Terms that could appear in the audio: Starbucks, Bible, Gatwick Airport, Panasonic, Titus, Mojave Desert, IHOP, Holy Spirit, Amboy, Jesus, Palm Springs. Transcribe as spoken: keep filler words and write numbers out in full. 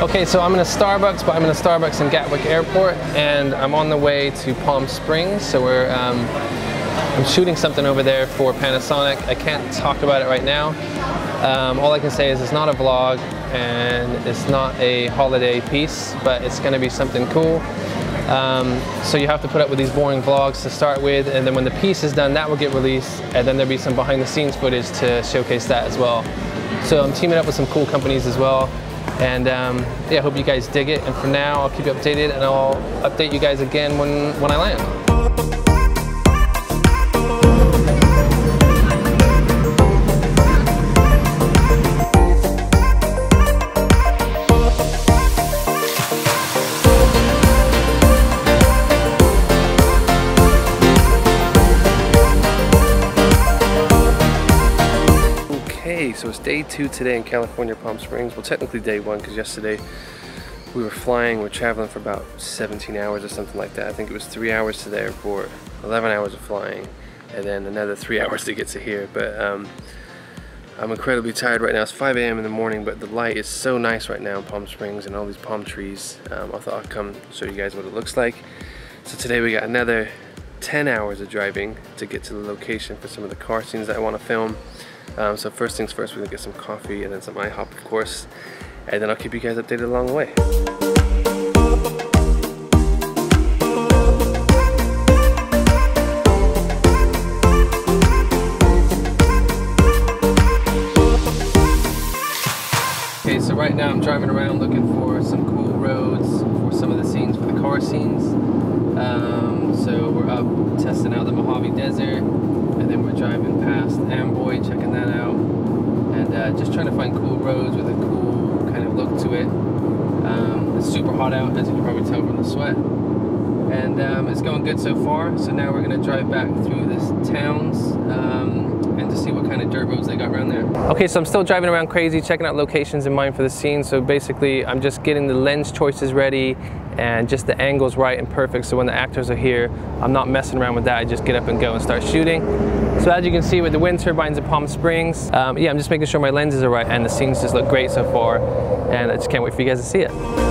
Okay, so I'm in a Starbucks, but I'm in a Starbucks in Gatwick Airport, and I'm on the way to Palm Springs, so we're, um, I'm shooting something over there for Panasonic. I can't talk about it right now. Um, all I can say is it's not a vlog, and it's not a holiday piece, but it's gonna be something cool. Um, so you have to put up with these boring vlogs to start with, and then when the piece is done, that will get released, and then there'll be some behind the scenes footage to showcase that as well. So I'm teaming up with some cool companies as well. And um, yeah, I hope you guys dig it. And for now, I'll keep you updated, and I'll update you guys again when, when I land. So it's day two today in California, Palm Springs. Well, technically day one, because yesterday we were flying, we were traveling for about seventeen hours or something like that. I think it was three hours to the airport, eleven hours of flying, and then another three hours to get to here. But um, I'm incredibly tired right now. It's five A M in the morning, but the light is so nice right now in Palm Springs and all these palm trees. Um, I thought I'd come show you guys what it looks like. So today we got another ten hours of driving to get to the location for some of the car scenes that I want to film. Um, so first things first, we're gonna get some coffee and then some IHOP, of course, and then I'll keep you guys updated along the way. Okay, so right now I'm driving around looking for some cool roads for some of the scenes, for the car scenes. Um, so we're up testing out the Mojave Desert, and then we're driving past Amboy, checking that out, and uh, just trying to find cool roads with a cool kind of look to it. Um, it's super hot out, as you can probably tell from the sweat, and um, it's going good so far. So now we're gonna drive back through this towns um, and to see what kind of dirt roads they got around there. Okay, so I'm still driving around crazy, checking out locations in mind for the scene. So basically, I'm just getting the lens choices ready and just the angles right and perfect, so when the actors are here, I'm not messing around with that. I just get up and go and start shooting. So as you can see with the wind turbines in Palm Springs, um, yeah, I'm just making sure my lenses are right, and the scenes just look great so far, and I just can't wait for you guys to see it.